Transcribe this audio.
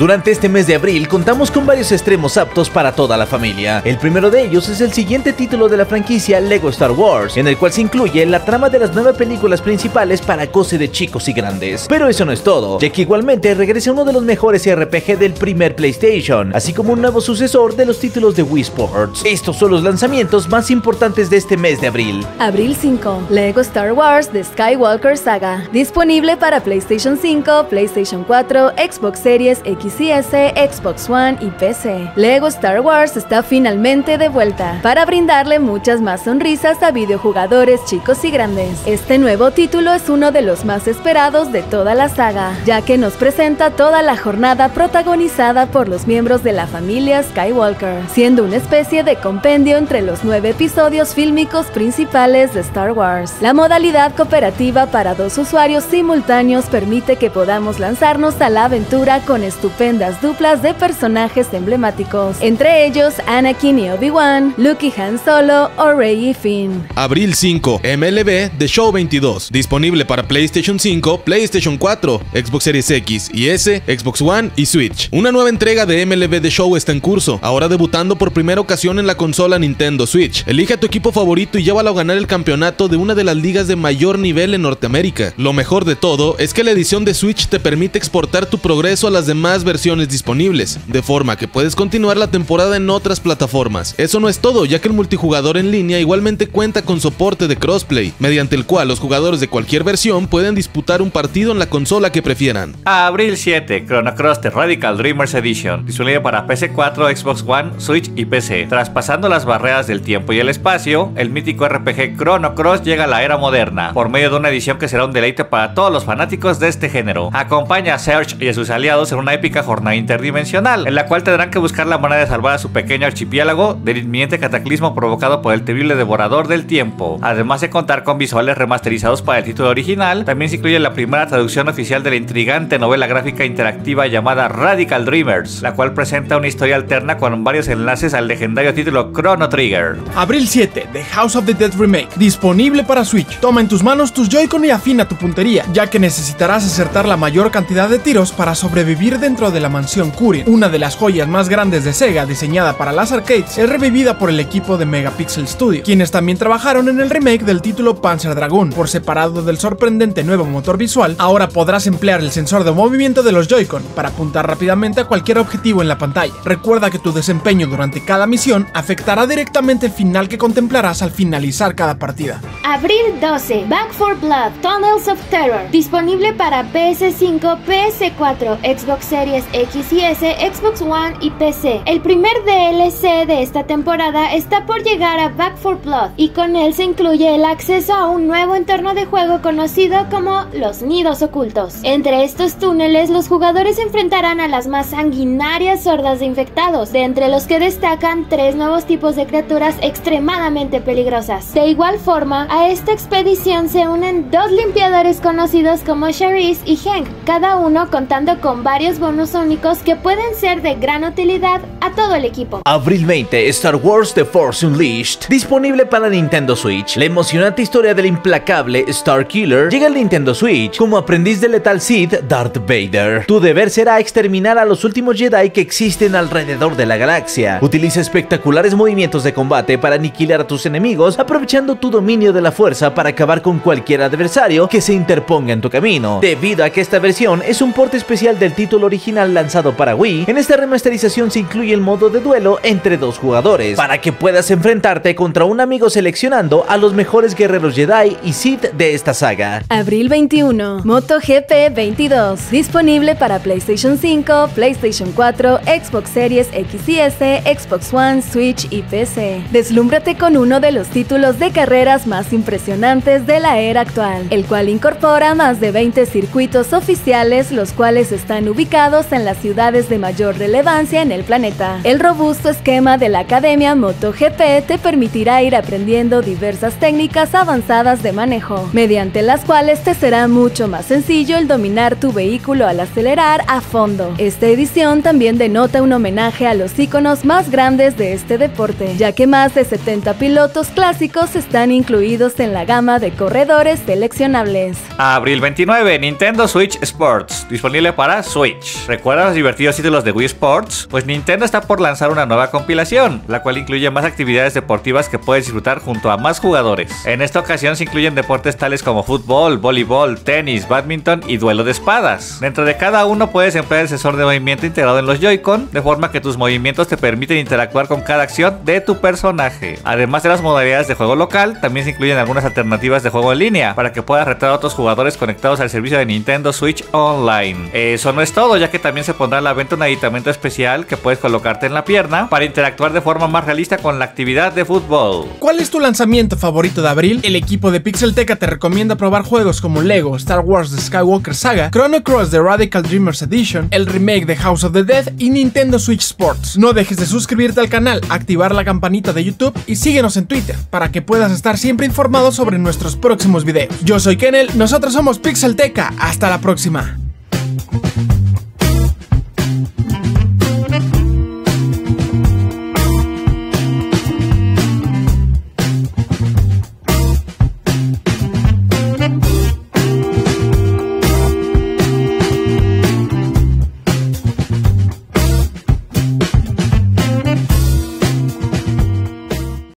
Durante este mes de abril contamos con varios estrenos aptos para toda la familia. El primero de ellos es el siguiente título de la franquicia Lego Star Wars, en el cual se incluye la trama de las 9 películas principales para goce de chicos y grandes. Pero eso no es todo, ya que igualmente regresa uno de los mejores RPG del primer PlayStation, así como un nuevo sucesor de los títulos de Wii Sports. Estos son los lanzamientos más importantes de este mes de abril. Abril 5, Lego Star Wars The Skywalker Saga, disponible para PlayStation 5, PlayStation 4, Xbox Series X y S, Xbox One y PC. Lego Star Wars está finalmente de vuelta para brindarle muchas más sonrisas a videojugadores chicos y grandes. Este nuevo título es uno de los más esperados de toda la saga, ya que nos presenta toda la jornada protagonizada por los miembros de la familia Skywalker, siendo una especie de compendio entre los 9 episodios fílmicos principales de Star Wars. La modalidad cooperativa para 2 usuarios simultáneos permite que podamos lanzarnos a la aventura con estupendas duplas de personajes emblemáticos, entre ellos Anakin y Obi-Wan, Luke y Han Solo, o Rey y Finn. Abril 5, MLB The Show 22, disponible para PlayStation 5, PlayStation 4, Xbox Series X y S, Xbox One y Switch. Una nueva entrega de MLB The Show está en curso, ahora debutando por primera ocasión en la consola Nintendo Switch. Elige a tu equipo favorito y llévalo a ganar el campeonato de una de las ligas de mayor nivel en Norteamérica. Lo mejor de todo es que la edición de Switch te permite exportar tu progreso a las demás versiones disponibles, de forma que puedes continuar la temporada en otras plataformas. Eso no es todo, ya que el multijugador en línea igualmente cuenta con soporte de crossplay, mediante el cual los jugadores de cualquier versión pueden disputar un partido en la consola que prefieran. Abril 7, Chrono Cross The Radical Dreamers Edition, disponible para PC4, Xbox One, Switch y PC. Traspasando las barreras del tiempo y el espacio, el mítico RPG Chrono Cross llega a la era moderna, por medio de una edición que será un deleite para todos los fanáticos de este género. Acompaña a Serge y a sus aliados en una épica jornada interdimensional, en la cual tendrán que buscar la manera de salvar a su pequeño archipiélago del inminente cataclismo provocado por el terrible devorador del tiempo. Además de contar con visuales remasterizados para el título original, también se incluye la primera traducción oficial de la intrigante novela gráfica interactiva llamada Radical Dreamers, la cual presenta una historia alterna con varios enlaces al legendario título Chrono Trigger. Abril 7, The House of the Dead Remake, disponible para Switch. Toma en tus manos tus Joy-Con y afina tu puntería, ya que necesitarás acertar la mayor cantidad de tiros para sobrevivir dentro de la mansión Kurin. Una de las joyas más grandes de Sega, diseñada para las arcades, es revivida por el equipo de Megapixel Studio, quienes también trabajaron en el remake del título Panzer Dragoon. Por separado del sorprendente nuevo motor visual, ahora podrás emplear el sensor de movimiento de los Joy-Con para apuntar rápidamente a cualquier objetivo en la pantalla. Recuerda que tu desempeño durante cada misión afectará directamente el final que contemplarás al finalizar cada partida. Abril 12, Back 4 Blood, Tunnels of Terror, disponible para PS5, PS4, Xbox Series X y S, Xbox One y PC. El primer DLC de esta temporada está por llegar a Back 4 Blood y con él se incluye el acceso a un nuevo entorno de juego conocido como los nidos ocultos. Entre estos túneles, los jugadores se enfrentarán a las más sanguinarias hordas de infectados, de entre los que destacan 3 nuevos tipos de criaturas extremadamente peligrosas. De igual forma, a esta expedición se unen 2 limpiadores conocidos como Charisse y Hank, cada uno contando con varios bonus únicos que pueden ser de gran utilidad a todo el equipo. Abril 20, Star Wars The Force Unleashed, disponible para Nintendo Switch. La emocionante historia del implacable Starkiller llega al Nintendo Switch como aprendiz del letal Sith Darth Vader. Tu deber será exterminar a los últimos Jedi que existen alrededor de la galaxia. Utiliza espectaculares movimientos de combate para aniquilar a tus enemigos, aprovechando tu dominio de la fuerza para acabar con cualquier adversario que se interponga en tu camino. Debido a que esta versión es un porte especial del título original lanzado para Wii, en esta remasterización se incluye el modo de duelo entre 2 jugadores, para que puedas enfrentarte contra un amigo seleccionando a los mejores guerreros Jedi y Sith de esta saga. Abril 21, MotoGP 22, disponible para PlayStation 5, PlayStation 4, Xbox Series X y S, Xbox One, Switch y PC. Deslúmbrate con uno de los títulos de carreras más impresionantes de la era actual, el cual incorpora más de 20 circuitos oficiales, los cuales están ubicados en las ciudades de mayor relevancia en el planeta. El robusto esquema de la Academia MotoGP te permitirá ir aprendiendo diversas técnicas avanzadas de manejo, mediante las cuales te será mucho más sencillo el dominar tu vehículo al acelerar a fondo. Esta edición también denota un homenaje a los íconos más grandes de este deporte, ya que más de 70 pilotos clásicos están incluidos en la gama de corredores seleccionables. Abril 29, Nintendo Switch Sports, disponible para Switch. ¿Recuerdas los divertidos títulos de Wii Sports? Pues Nintendo está por lanzar una nueva compilación, la cual incluye más actividades deportivas que puedes disfrutar junto a más jugadores. En esta ocasión se incluyen deportes tales como fútbol, voleibol, tenis, bádminton y duelo de espadas. Dentro de cada uno puedes emplear el sensor de movimiento integrado en los Joy-Con, de forma que tus movimientos te permiten interactuar con cada acción de tu personaje. Además de las modalidades de juego local, también se incluyen algunas alternativas de juego en línea, para que puedas retar a otros jugadores conectados al servicio de Nintendo Switch Online. Eso no es todo, ya que también se pondrá a la venta un aditamento especial que puedes colocarte en la pierna para interactuar de forma más realista con la actividad de fútbol. ¿Cuál es tu lanzamiento favorito de abril? El equipo de Pixelteca te recomienda probar juegos como Lego Star Wars The Skywalker Saga, Chrono Cross The Radical Dreamers Edition, el remake de House of the Dead y Nintendo Switch Sports. No dejes de suscribirte al canal, activar la campanita de YouTube y síguenos en Twitter para que puedas estar siempre informado sobre nuestros próximos videos. Yo soy Quenel, nosotros somos Pixelteca. Hasta la próxima.